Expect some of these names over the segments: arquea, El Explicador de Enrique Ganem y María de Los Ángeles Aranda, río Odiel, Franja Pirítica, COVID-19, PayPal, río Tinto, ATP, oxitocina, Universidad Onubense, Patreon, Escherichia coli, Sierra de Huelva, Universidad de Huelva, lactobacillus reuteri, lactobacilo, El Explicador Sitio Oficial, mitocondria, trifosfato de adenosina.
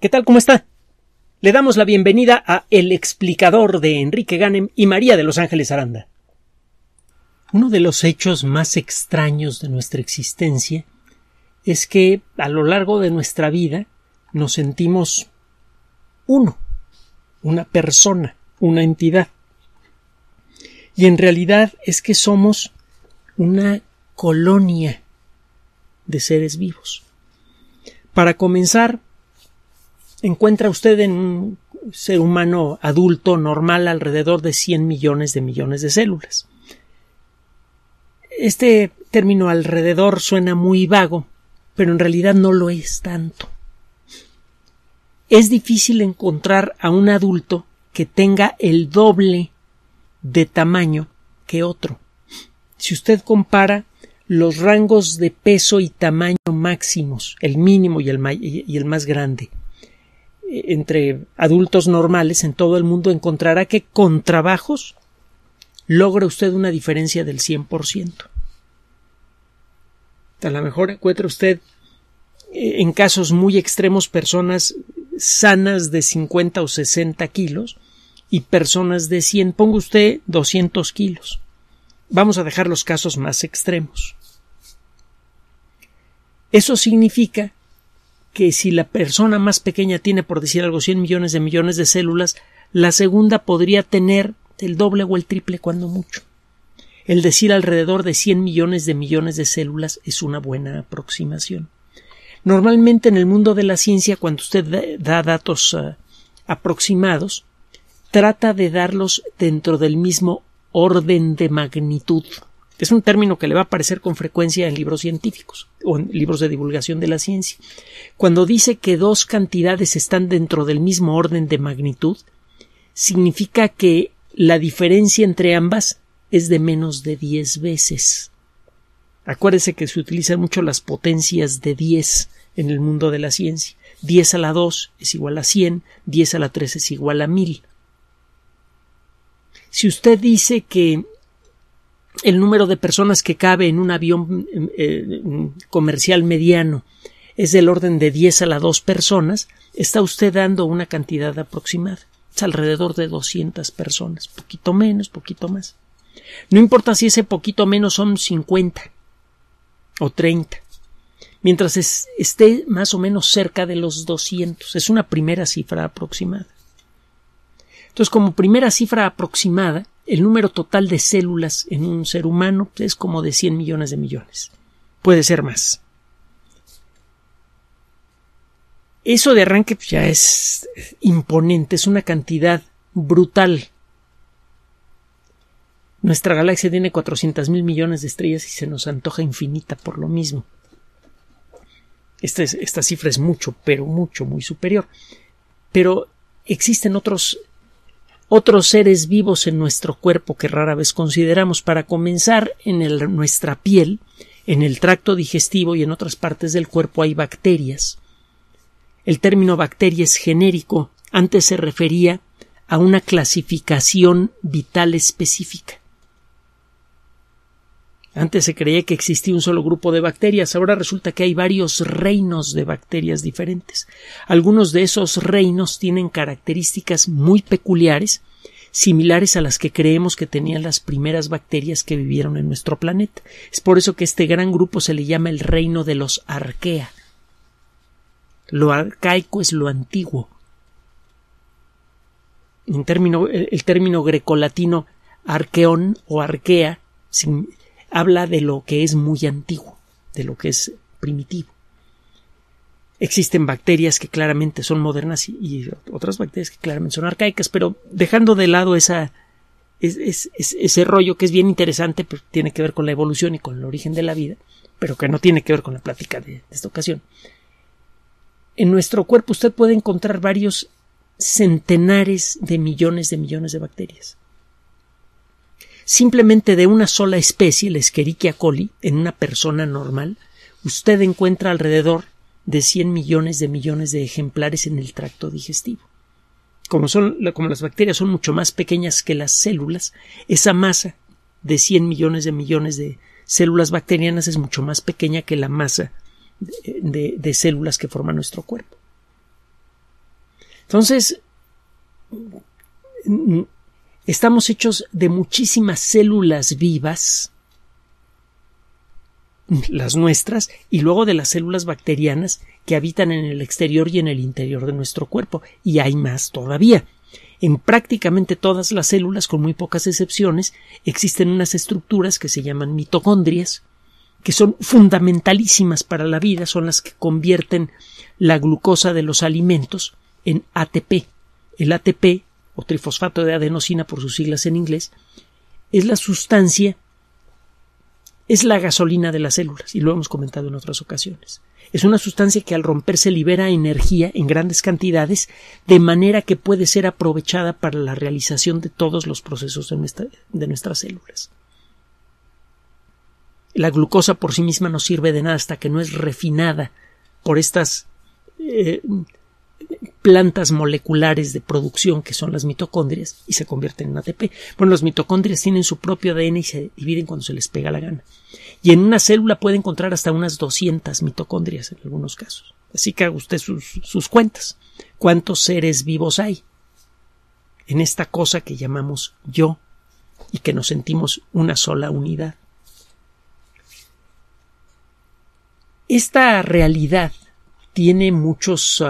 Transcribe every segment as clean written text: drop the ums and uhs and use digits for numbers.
¿Qué tal? ¿Cómo está? Le damos la bienvenida a El Explicador de Enrique Ganem y María de Los Ángeles Aranda. Uno de los hechos más extraños de nuestra existencia es que a lo largo de nuestra vida nos sentimos uno, una persona, una entidad. Y en realidad es que somos una colonia de seres vivos. Para comenzar, encuentra usted en un ser humano adulto normal alrededor de 100 millones de células. Este término alrededor suena muy vago, pero en realidad no lo es tanto. Es difícil encontrar a un adulto que tenga el doble de tamaño que otro. Si usted compara los rangos de peso y tamaño máximos, el mínimo y el más grande, entre adultos normales en todo el mundo, encontrará que con trabajos logra usted una diferencia del 100%. A lo mejor encuentra usted en casos muy extremos personas sanas de 50 o 60 kilos y personas de 100, ponga usted 200 kilos. Vamos a dejar los casos más extremos. Eso significa que si la persona más pequeña tiene, por decir algo, 100 millones de células, la segunda podría tener el doble o el triple cuando mucho. El decir alrededor de 100 millones de células es una buena aproximación. Normalmente en el mundo de la ciencia, cuando usted da datos aproximados, trata de darlos dentro del mismo orden de magnitud. Es un término que le va a aparecer con frecuencia en libros científicos o en libros de divulgación de la ciencia. Cuando dice que dos cantidades están dentro del mismo orden de magnitud, significa que la diferencia entre ambas es de menos de 10 veces. Acuérdese que se utilizan mucho las potencias de 10 en el mundo de la ciencia. 10 a la 2 es igual a 100, 10 a la 3 es igual a 1000. Si usted dice que el número de personas que cabe en un avión comercial mediano es del orden de 10 a la 2 personas, está usted dando una cantidad aproximada. Es alrededor de 200 personas, poquito menos, poquito más. No importa si ese poquito menos son 50 o 30, mientras esté más o menos cerca de los 200. Es una primera cifra aproximada. Entonces, como primera cifra aproximada, el número total de células en un ser humano es como de 100 millones. Puede ser más. Eso de arranque ya es imponente, es una cantidad brutal. Nuestra galaxia tiene 400.000 millones de estrellas y se nos antoja infinita por lo mismo. Esta cifra es mucho, pero mucho, muy superior. Pero existen otros seres vivos en nuestro cuerpo que rara vez consideramos. Para comenzar, en nuestra piel, en el tracto digestivo y en otras partes del cuerpo hay bacterias. El término bacteria es genérico. Antes se refería a una clasificación vital específica. Antes se creía que existía un solo grupo de bacterias. Ahora resulta que hay varios reinos de bacterias diferentes. Algunos de esos reinos tienen características muy peculiares, similares a las que creemos que tenían las primeras bacterias que vivieron en nuestro planeta. Es por eso que este gran grupo se le llama el reino de los arquea. Lo arcaico es lo antiguo. El término grecolatino arqueón o arquea habla de lo que es muy antiguo, de lo que es primitivo. Existen bacterias que claramente son modernas y otras bacterias que claramente son arcaicas, pero dejando de lado ese rollo que es bien interesante, pero tiene que ver con la evolución y con el origen de la vida, pero que no tiene que ver con la plática de esta ocasión. En nuestro cuerpo usted puede encontrar varios centenares de millones de bacterias. Simplemente de una sola especie, la Escherichia coli, en una persona normal, usted encuentra alrededor de 100 millones de ejemplares en el tracto digestivo. Como las bacterias son mucho más pequeñas que las células, esa masa de 100 millones de células bacterianas es mucho más pequeña que la masa de células que forma nuestro cuerpo. Entonces, estamos hechos de muchísimas células vivas, las nuestras, y luego de las células bacterianas que habitan en el exterior y en el interior de nuestro cuerpo, y hay más todavía. En prácticamente todas las células, con muy pocas excepciones, existen unas estructuras que se llaman mitocondrias, que son fundamentalísimas para la vida, son las que convierten la glucosa de los alimentos en ATP. El ATP, o trifosfato de adenosina por sus siglas en inglés, es la sustancia, es la gasolina de las células, y lo hemos comentado en otras ocasiones. Es una sustancia que al romperse libera energía en grandes cantidades, de manera que puede ser aprovechada para la realización de todos los procesos de nuestras células. La glucosa por sí misma no sirve de nada hasta que no es refinada por estas plantas moleculares de producción que son las mitocondrias y se convierten en ATP. Bueno, las mitocondrias tienen su propio ADN y se dividen cuando se les pega la gana. Y en una célula puede encontrar hasta unas 200 mitocondrias en algunos casos. Así que haga usted sus cuentas. ¿Cuántos seres vivos hay en esta cosa que llamamos yo y que nos sentimos una sola unidad? Esta realidad tiene muchos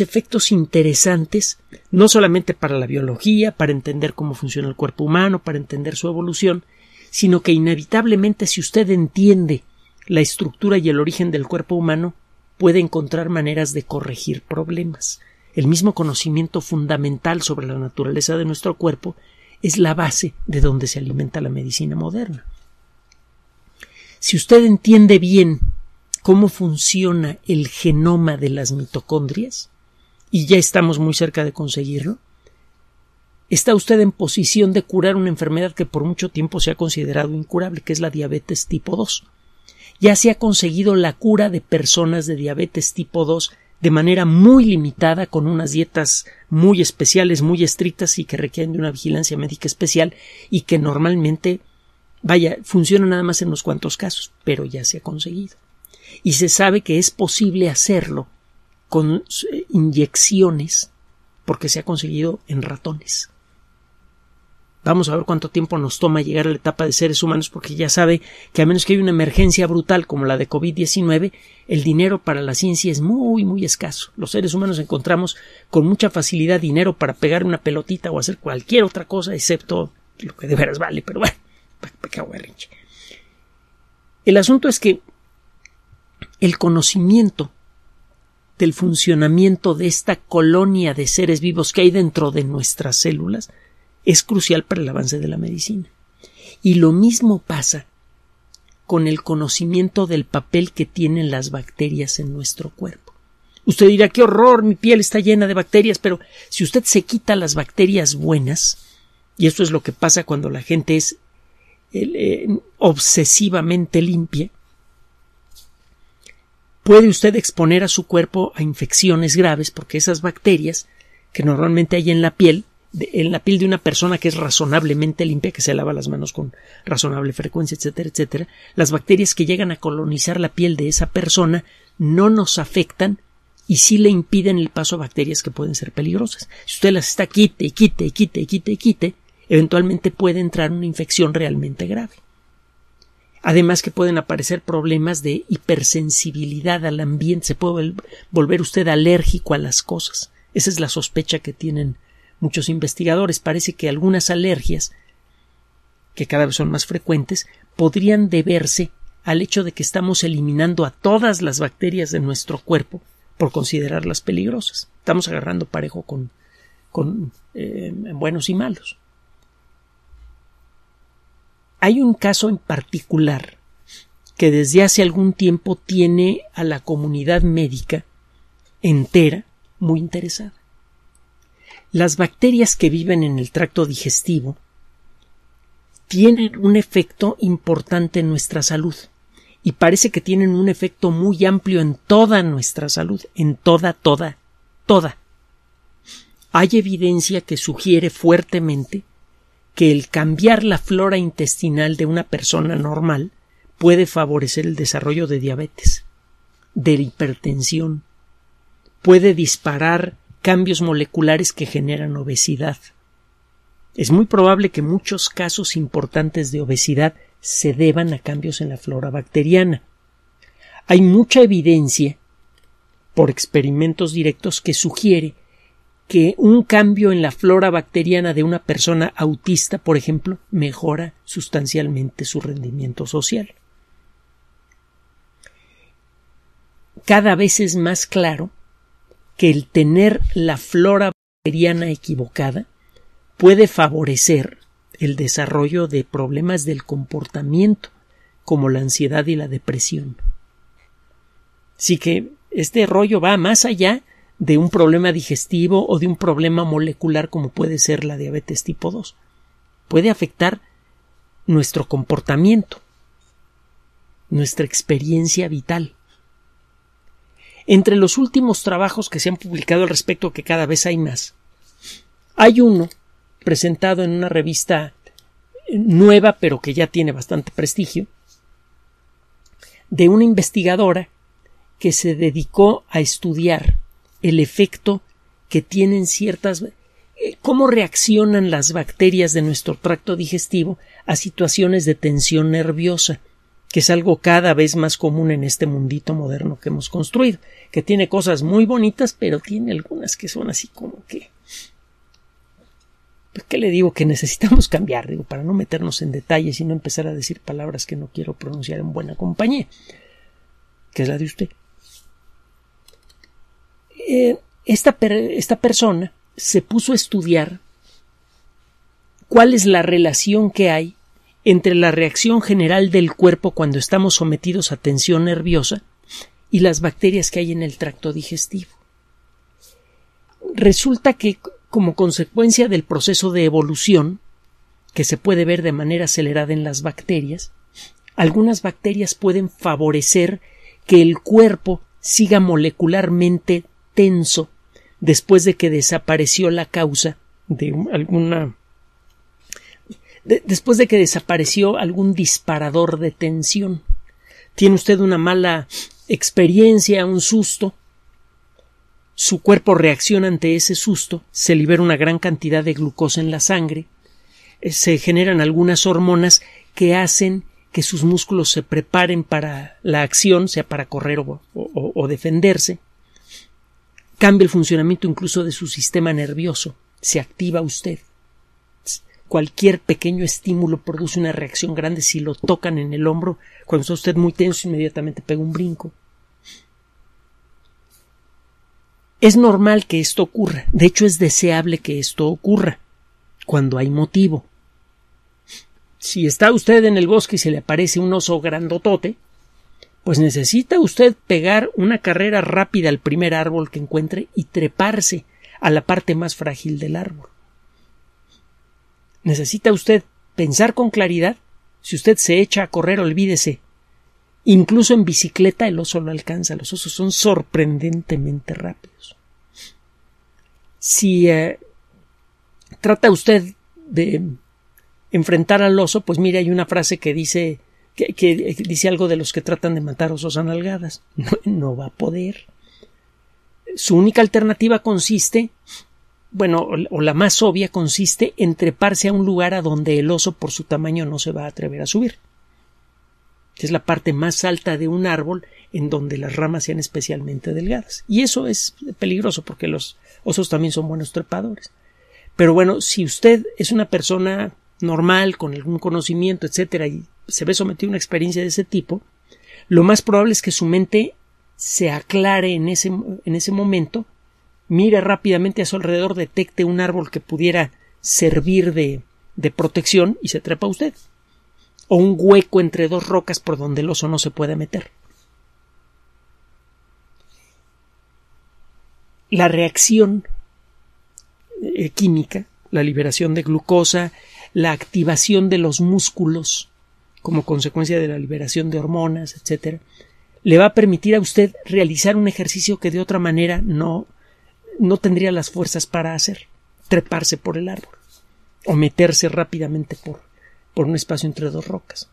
efectos interesantes, no solamente para la biología, para entender cómo funciona el cuerpo humano, para entender su evolución, sino que inevitablemente, si usted entiende la estructura y el origen del cuerpo humano, puede encontrar maneras de corregir problemas. El mismo conocimiento fundamental sobre la naturaleza de nuestro cuerpo es la base de donde se alimenta la medicina moderna. Si usted entiende bien cómo funciona el genoma de las mitocondrias, y ya estamos muy cerca de conseguirlo, está usted en posición de curar una enfermedad que por mucho tiempo se ha considerado incurable, que es la diabetes tipo 2. Ya se ha conseguido la cura de personas de diabetes tipo 2 de manera muy limitada, con unas dietas muy especiales, muy estrictas y que requieren de una vigilancia médica especial y que normalmente, funciona nada más en unos cuantos casos, pero ya se ha conseguido. Y se sabe que es posible hacerlo con inyecciones porque se ha conseguido en ratones. Vamos a ver cuánto tiempo nos toma llegar a la etapa de seres humanos, porque ya sabe que a menos que haya una emergencia brutal como la de COVID-19, el dinero para la ciencia es muy, muy escaso. Los seres humanos encontramos con mucha facilidad dinero para pegar una pelotita o hacer cualquier otra cosa, excepto lo que de veras vale, pero bueno, el asunto es que el conocimiento del funcionamiento de esta colonia de seres vivos que hay dentro de nuestras células es crucial para el avance de la medicina. Y lo mismo pasa con el conocimiento del papel que tienen las bacterias en nuestro cuerpo. Usted dirá, ¡qué horror! Mi piel está llena de bacterias, pero si usted se quita las bacterias buenas, y esto es lo que pasa cuando la gente es obsesivamente limpia, puede usted exponer a su cuerpo a infecciones graves, porque esas bacterias que normalmente hay en la piel, de una persona que es razonablemente limpia, que se lava las manos con razonable frecuencia, etcétera, etcétera, las bacterias que llegan a colonizar la piel de esa persona no nos afectan y sí le impiden el paso a bacterias que pueden ser peligrosas. Si usted las está quite, eventualmente puede entrar una infección realmente grave. Además que pueden aparecer problemas de hipersensibilidad al ambiente, se puede volver usted alérgico a las cosas. Esa es la sospecha que tienen muchos investigadores. Parece que algunas alergias, que cada vez son más frecuentes, podrían deberse al hecho de que estamos eliminando a todas las bacterias de nuestro cuerpo por considerarlas peligrosas. Estamos agarrando parejo con buenos y malos. Hay un caso en particular que desde hace algún tiempo tiene a la comunidad médica entera muy interesada. Las bacterias que viven en el tracto digestivo tienen un efecto importante en nuestra salud y parece que tienen un efecto muy amplio en toda nuestra salud, en toda. Hay evidencia que sugiere fuertemente que el cambiar la flora intestinal de una persona normal puede favorecer el desarrollo de diabetes, de hipertensión, puede disparar cambios moleculares que generan obesidad. Es muy probable que muchos casos importantes de obesidad se deban a cambios en la flora bacteriana. Hay mucha evidencia por experimentos directos que sugiere que un cambio en la flora bacteriana de una persona autista, por ejemplo, mejora sustancialmente su rendimiento social. Cada vez es más claro que el tener la flora bacteriana equivocada puede favorecer el desarrollo de problemas del comportamiento, como la ansiedad y la depresión. Así que este rollo va más allá de un problema digestivo o de un problema molecular como puede ser la diabetes tipo 2. Puede afectar nuestro comportamiento, nuestra experiencia vital. Entre los últimos trabajos que se han publicado al respecto, que cada vez hay más, hay uno presentado en una revista nueva, pero que ya tiene bastante prestigio, de una investigadora que se dedicó a estudiar el efecto que tienen ciertas, cómo reaccionan las bacterias de nuestro tracto digestivo a situaciones de tensión nerviosa, que es algo cada vez más común en este mundito moderno que hemos construido, que tiene cosas muy bonitas, pero tiene algunas que son así como que... ¿Qué le digo? Que necesitamos cambiar, digo, para no meternos en detalles y no empezar a decir palabras que no quiero pronunciar en buena compañía, que es la de usted. Esta persona se puso a estudiar cuál es la relación que hay entre la reacción general del cuerpo cuando estamos sometidos a tensión nerviosa y las bacterias que hay en el tracto digestivo. Resulta que, como consecuencia del proceso de evolución, que se puede ver de manera acelerada en las bacterias, algunas bacterias pueden favorecer que el cuerpo siga molecularmente tenso después de que desapareció la causa de después de que desapareció algún disparador de tensión. Tiene usted una mala experiencia, un susto. Su cuerpo reacciona ante ese susto, se libera una gran cantidad de glucosa en la sangre, se generan algunas hormonas que hacen que sus músculos se preparen para la acción, sea para correr o defenderse. Cambia el funcionamiento incluso de su sistema nervioso, se activa usted. Cualquier pequeño estímulo produce una reacción grande. Si lo tocan en el hombro, cuando está usted muy tenso, inmediatamente pega un brinco. Es normal que esto ocurra, de hecho es deseable que esto ocurra, cuando hay motivo. Si está usted en el bosque y se le aparece un oso grandotote, pues necesita usted pegar una carrera rápida al primer árbol que encuentre y treparse a la parte más frágil del árbol. Necesita usted pensar con claridad. Si usted se echa a correr, olvídese. Incluso en bicicleta el oso lo alcanza. Los osos son sorprendentemente rápidos. Si trata usted de enfrentar al oso, pues mire, hay una frase que dice que dice algo de los que tratan de matar osos a nalgadas. No va a poder. Su única alternativa consiste, la más obvia consiste en treparse a un lugar a donde el oso por su tamaño no se va a atrever a subir. Es la parte más alta de un árbol en donde las ramas sean especialmente delgadas. Y eso es peligroso porque los osos también son buenos trepadores. Pero si usted es una persona normal, con algún conocimiento, etcétera, y se ve sometido a una experiencia de ese tipo, lo más probable es que su mente se aclare en ese momento, mire rápidamente a su alrededor, detecte un árbol que pudiera servir de protección y se trepa usted. O un hueco entre dos rocas por donde el oso no se puede meter. La reacción química, la liberación de glucosa, la activación de los músculos como consecuencia de la liberación de hormonas, etcétera, le va a permitir a usted realizar un ejercicio que de otra manera no tendría las fuerzas para hacer, treparse por el árbol o meterse rápidamente por un espacio entre dos rocas.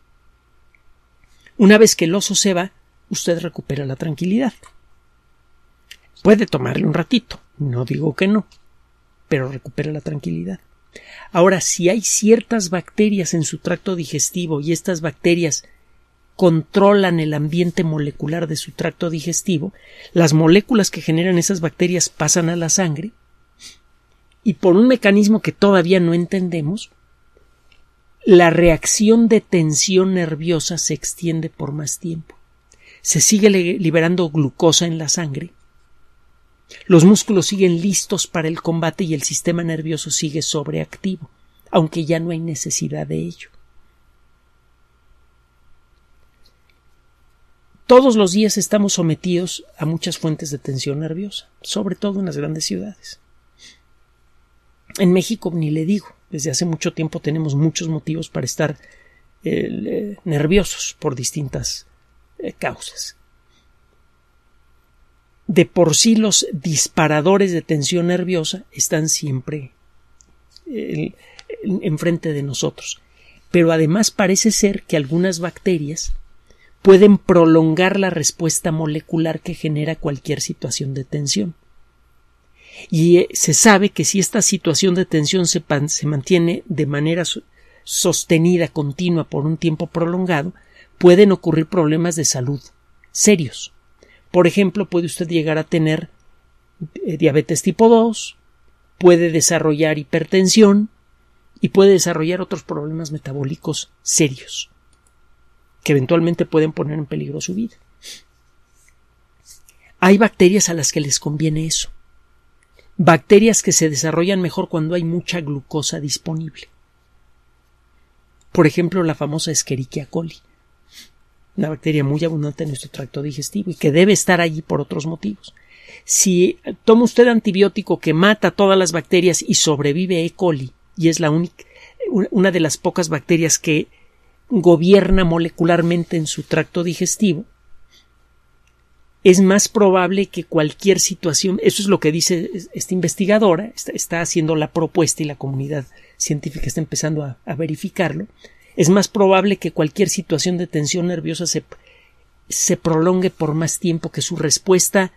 Una vez que el oso se va, usted recupera la tranquilidad. Puede tomarle un ratito, no digo que no, pero recupera la tranquilidad. Ahora, si hay ciertas bacterias en su tracto digestivo y estas bacterias controlan el ambiente molecular de su tracto digestivo, las moléculas que generan esas bacterias pasan a la sangre y por un mecanismo que todavía no entendemos, la reacción de tensión nerviosa se extiende por más tiempo. Se sigue liberando glucosa en la sangre. Los músculos siguen listos para el combate y el sistema nervioso sigue sobreactivo, aunque ya no hay necesidad de ello. Todos los días estamos sometidos a muchas fuentes de tensión nerviosa, sobre todo en las grandes ciudades. En México ni le digo, desde hace mucho tiempo tenemos muchos motivos para estar nerviosos por distintas causas. De por sí los disparadores de tensión nerviosa están siempre enfrente de nosotros, pero además parece ser que algunas bacterias pueden prolongar la respuesta molecular que genera cualquier situación de tensión. Y se sabe que si esta situación de tensión se mantiene de manera sostenida, continua, por un tiempo prolongado, pueden ocurrir problemas de salud serios. Por ejemplo, puede usted llegar a tener diabetes tipo 2, puede desarrollar hipertensión y puede desarrollar otros problemas metabólicos serios que eventualmente pueden poner en peligro su vida. Hay bacterias a las que les conviene eso. Bacterias que se desarrollan mejor cuando hay mucha glucosa disponible. Por ejemplo, la famosa Escherichia coli. Una bacteria muy abundante en nuestro tracto digestivo y que debe estar allí por otros motivos. Si toma usted antibiótico que mata todas las bacterias y sobrevive E. coli, y es la única, una de las pocas bacterias que gobierna molecularmente en su tracto digestivo, es más probable que cualquier situación, eso es lo que dice esta investigadora, está haciendo la propuesta y la comunidad científica está empezando a verificarlo, es más probable que cualquier situación de tensión nerviosa se prolongue por más tiempo, que su respuesta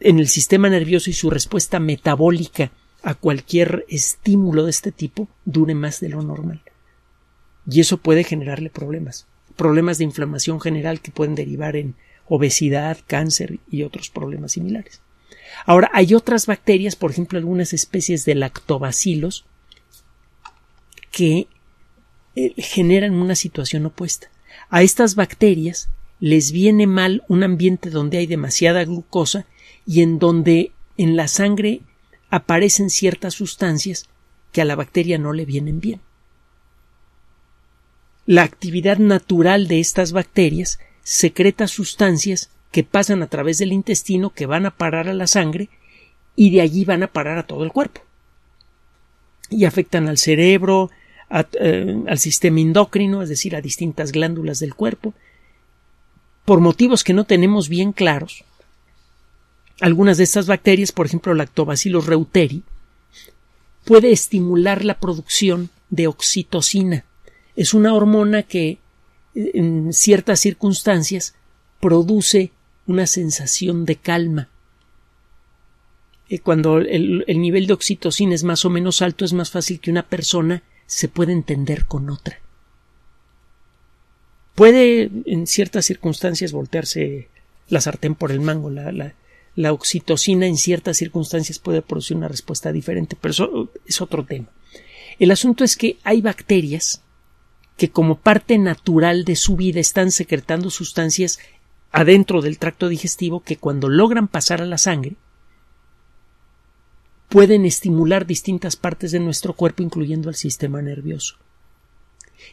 en el sistema nervioso y su respuesta metabólica a cualquier estímulo de este tipo dure más de lo normal. Y eso puede generarle problemas de inflamación general que pueden derivar en obesidad, cáncer y otros problemas similares. Ahora, hay otras bacterias, por ejemplo, algunas especies de lactobacilos que generan una situación opuesta. A estas bacterias les viene mal un ambiente donde hay demasiada glucosa y en donde en la sangre aparecen ciertas sustancias que a la bacteria no le vienen bien. La actividad natural de estas bacterias secreta sustancias que pasan a través del intestino, que van a parar a la sangre y de allí van a parar a todo el cuerpo. Y afectan al cerebro, al sistema endocrino, es decir, a distintas glándulas del cuerpo. Por motivos que no tenemos bien claros, algunas de estas bacterias, por ejemplo lactobacillus reuteri, puede estimular la producción de oxitocina. Es una hormona que en ciertas circunstancias produce una sensación de calma. Cuando el nivel de oxitocina es más o menos alto, es más fácil que una persona se puede entender con otra. Puede en ciertas circunstancias voltearse la sartén por el mango. La oxitocina en ciertas circunstancias puede producir una respuesta diferente, pero eso es otro tema. El asunto es que hay bacterias que como parte natural de su vida están secretando sustancias adentro del tracto digestivo que cuando logran pasar a la sangre pueden estimular distintas partes de nuestro cuerpo, incluyendo el sistema nervioso.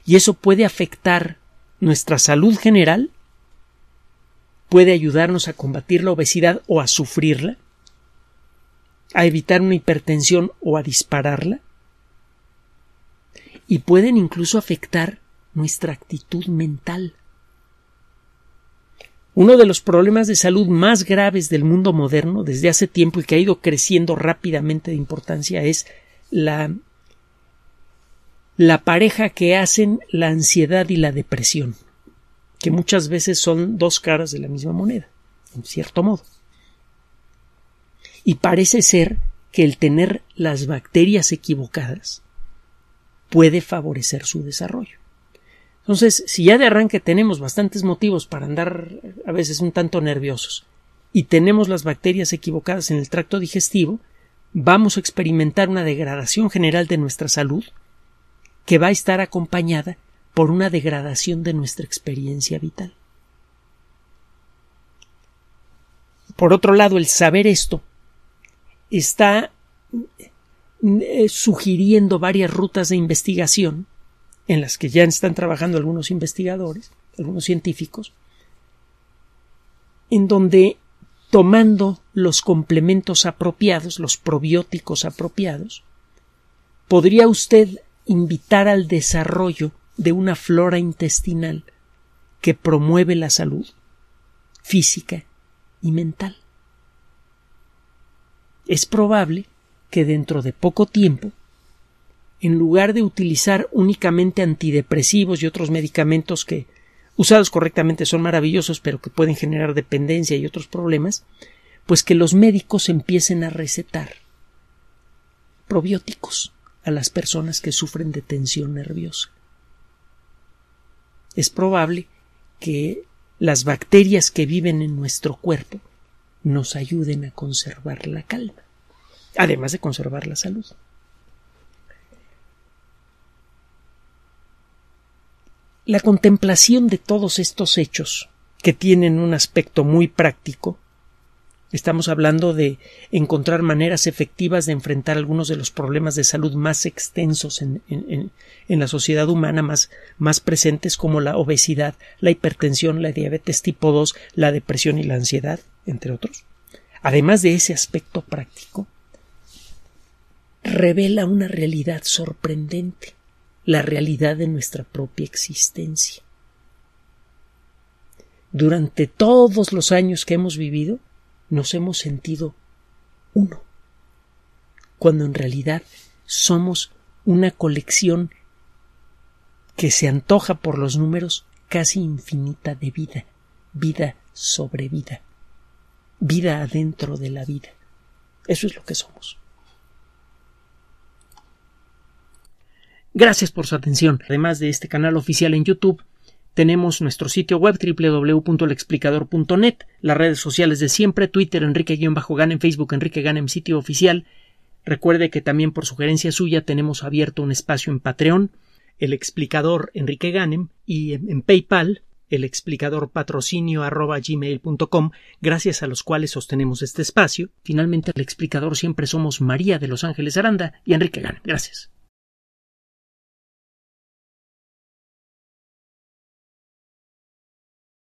Y eso puede afectar nuestra salud general, puede ayudarnos a combatir la obesidad o a sufrirla, a evitar una hipertensión o a dispararla, y pueden incluso afectar nuestra actitud mental. Uno de los problemas de salud más graves del mundo moderno desde hace tiempo y que ha ido creciendo rápidamente de importancia es la pareja que hacen la ansiedad y la depresión, que muchas veces son dos caras de la misma moneda, en cierto modo. Y parece ser que el tener las bacterias equivocadas puede favorecer su desarrollo. Entonces, si ya de arranque tenemos bastantes motivos para andar a veces un tanto nerviosos y tenemos las bacterias equivocadas en el tracto digestivo, vamos a experimentar una degradación general de nuestra salud que va a estar acompañada por una degradación de nuestra experiencia vital. Por otro lado, el saber esto está sugiriendo varias rutas de investigación en las que ya están trabajando algunos investigadores, algunos científicos, en donde tomando los complementos apropiados, los probióticos apropiados, podría usted invitar al desarrollo de una flora intestinal que promueve la salud física y mental. Es probable que dentro de poco tiempo, en lugar de utilizar únicamente antidepresivos y otros medicamentos que usados correctamente son maravillosos, pero que pueden generar dependencia y otros problemas, pues que los médicos empiecen a recetar probióticos a las personas que sufren de tensión nerviosa. Es probable que las bacterias que viven en nuestro cuerpo nos ayuden a conservar la calma, además de conservar la salud. La contemplación de todos estos hechos, que tienen un aspecto muy práctico, estamos hablando de encontrar maneras efectivas de enfrentar algunos de los problemas de salud más extensos en la sociedad humana, más presentes, como la obesidad, la hipertensión, la diabetes tipo 2, la depresión y la ansiedad, entre otros. Además de ese aspecto práctico, revela una realidad sorprendente. La realidad de nuestra propia existencia. Durante todos los años que hemos vivido, nos hemos sentido uno, cuando en realidad somos una colección que se antoja por los números casi infinita de vida, vida sobre vida, vida adentro de la vida. Eso es lo que somos. Gracias por su atención. Además de este canal oficial en YouTube, tenemos nuestro sitio web www.elexplicador.net, las redes sociales de siempre, Twitter Enrique-Ganem, Facebook Enrique Ganem, sitio oficial. Recuerde que también por sugerencia suya tenemos abierto un espacio en Patreon, El Explicador Enrique Ganem, y en PayPal, elexplicadorpatrocinio@gmail.com, gracias a los cuales sostenemos este espacio. Finalmente, El Explicador siempre somos María de Los Ángeles Aranda y Enrique Ganem. Gracias.